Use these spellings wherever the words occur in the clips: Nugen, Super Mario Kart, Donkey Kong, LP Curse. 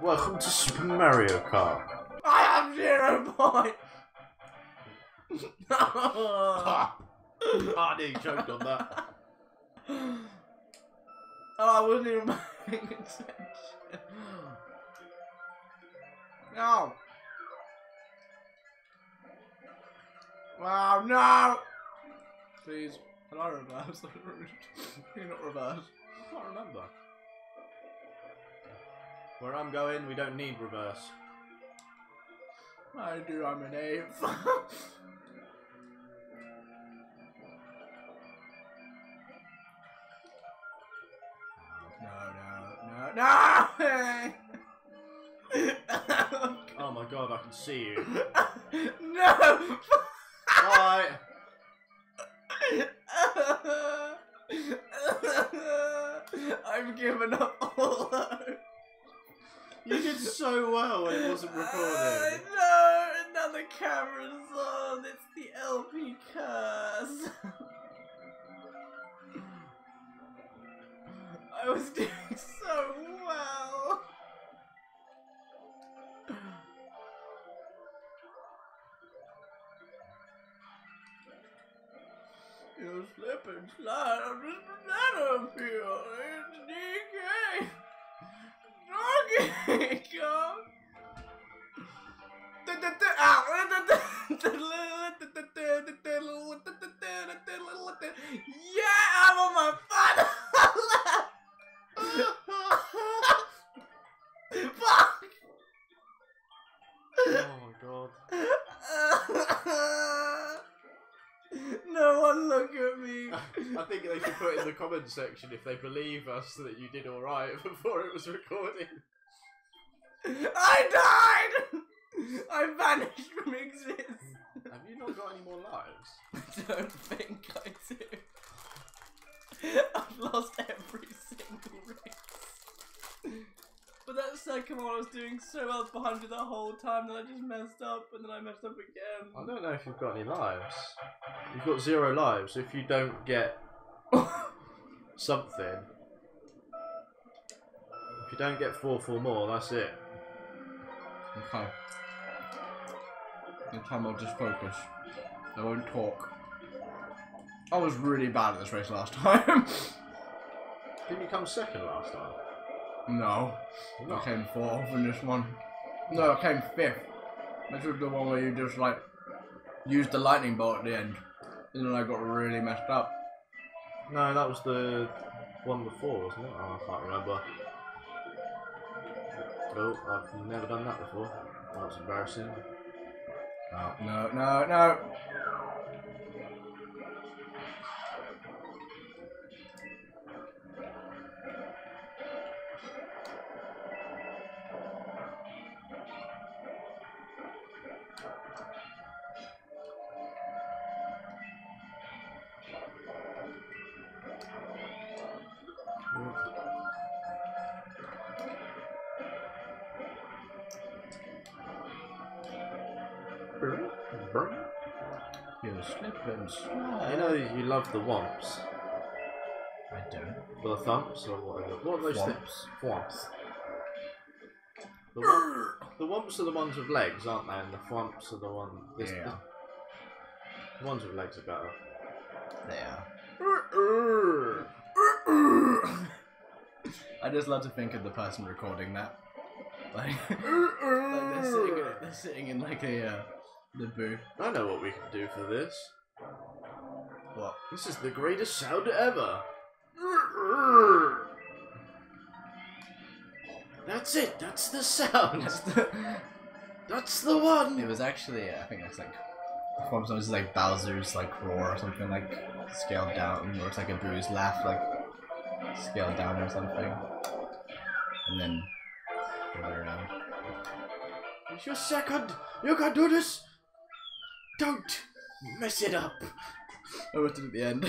Welcome to Super Mario Kart. I have 0 points! I nearly choked on that. Oh, I wasn't even paying attention. No! Wow, no! Please, can I reverse? Can you not reverse? I can't remember. Where I'm going, we don't need reverse. I do, I'm an eighth. No! Oh my god, I can see you. No! Bye! I've given up all that. You did so well when it wasn't recorded. No! Another camera's on! It's the LP Curse! I was doing so well! You slip and slide, I'm just banana peel, it's DK! Donkey Kong! Yeah, I'm on my fuck! Oh my god. No one look at me. I think they should put in the comment section if they believe us that you did alright before it was recorded. I died! I vanished from existence. Have you not got any more lives? I don't think I do. I've lost every single race. But that second one I was doing so well behind you the whole time that I just messed up and then I messed up again. I don't know if you've got any lives. You've got 0 lives. If you don't get something, if you don't get 4 more, that's it. Okay. This time I'll just focus. I won't talk. I was really bad at this race last time. Didn't you come second last time? No. No. I came 4th in this one. No, I came 5th. This was the one where you just like used the lightning bolt at the end. And then I got really messed up. No, that was the one before, wasn't it? Oh, I can't remember. Oh, I've never done that before. Oh, that's embarrassing. Oh, no, no, no! You're slipping. I know you love the wumps. I don't. The thumps or whatever. What are those things? Wumps. The wumps are the ones with legs, aren't they? And the thumps are the ones. Yeah. The ones with legs are better. They are. I just love to think of the person recording that. Like, like they're sitting in like a. The boo. I know what we can do for this. What? This is the greatest sound ever. That's it. That's the sound. That's the one. It was actually, I think it's like sometimes it's like Bowser's like roar or something like scaled down, or it's like a boo's laugh like scaled down or something, and then the other round. It's your second. You can do this. Don't mess it up! I wrote it at the end.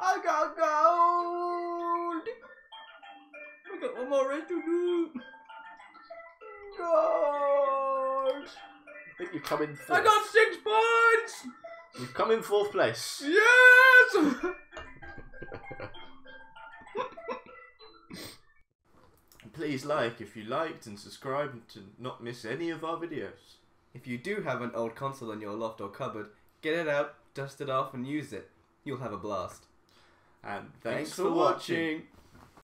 I got gold! We got one more race to do! Gold! I think you've come in 4th. I got 6 points! You've come in 4th place. Yes! Please like if you liked and subscribe to not miss any of our videos. If you do have an old console in your loft or cupboard, get it out, dust it off and use it. You'll have a blast. And thanks for watching.